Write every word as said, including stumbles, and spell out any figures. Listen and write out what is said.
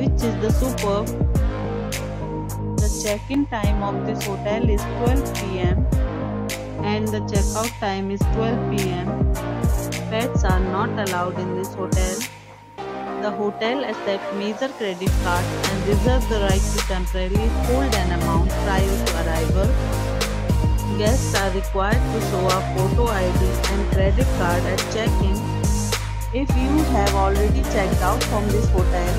which is the superb. The check-in time of this hotel is twelve p m and the check-out time is twelve p m Pets are not allowed in this hotel. The hotel accepts major credit cards and reserves the right to temporarily hold an amount prior to arrival. Guests are required to show a photo I D and credit card at check-in. If you have already checked out from this hotel,